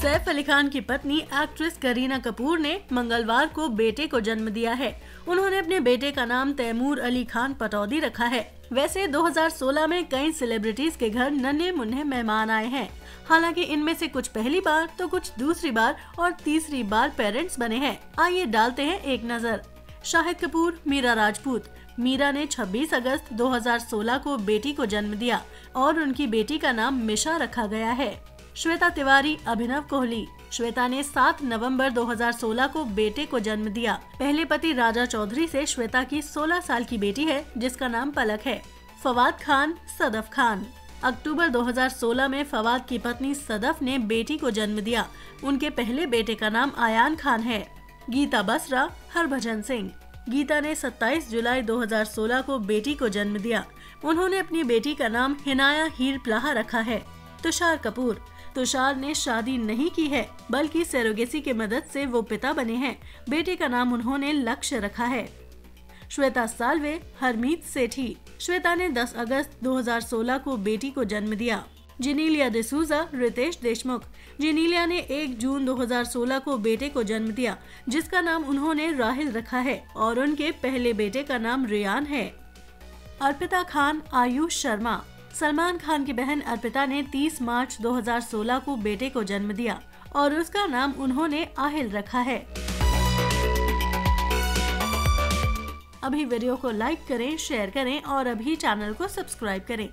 सैफ अली खान की पत्नी एक्ट्रेस करीना कपूर ने मंगलवार को बेटे को जन्म दिया है। उन्होंने अपने बेटे का नाम तैमूर अली खान पटौदी रखा है। वैसे 2016 में कई सेलिब्रिटीज के घर नन्हे मुन्ने मेहमान आए हैं। हालांकि इनमें से कुछ पहली बार तो कुछ दूसरी बार और तीसरी बार पेरेंट्स बने हैं। आइए डालते हैं एक नजर। शाहिद कपूर, मीरा राजपूत। मीरा ने 26 अगस्त 2016 को बेटी को जन्म दिया और उनकी बेटी का नाम मिशा रखा गया है। श्वेता तिवारी, अभिनव कोहली। श्वेता ने 7 नवंबर 2016 को बेटे को जन्म दिया। पहले पति राजा चौधरी से श्वेता की 16 साल की बेटी है जिसका नाम पलक है। फवाद खान, सदफ खान। अक्टूबर 2016 में फवाद की पत्नी सदफ ने बेटी को जन्म दिया। उनके पहले बेटे का नाम आयान खान है। गीता बसरा, हरभजन सिंह। गीता ने 27 जुलाई 2016 को बेटी को जन्म दिया। उन्होंने अपनी बेटी का नाम हिनाया हीर प्लाहा रखा है। तुषार कपूर। तुषार ने शादी नहीं की है बल्कि सरोगेसी के मदद से वो पिता बने हैं। बेटे का नाम उन्होंने लक्ष्य रखा है। श्वेता सालवे, हरमीत सेठी। श्वेता ने 10 अगस्त 2016 को बेटी को जन्म दिया। जीनीलिया देसूजा, रितेश देशमुख। जीनीलिया ने 1 जून 2016 को बेटे को जन्म दिया जिसका नाम उन्होंने राहिल रखा है और उनके पहले बेटे का नाम रियान है। अर्पिता खान, आयुष शर्मा। सलमान खान की बहन अर्पिता ने 30 मार्च 2016 को बेटे को जन्म दिया और उसका नाम उन्होंने आहिल रखा है। अभी वीडियो को लाइक करें, शेयर करें और अभी चैनल को सब्सक्राइब करें।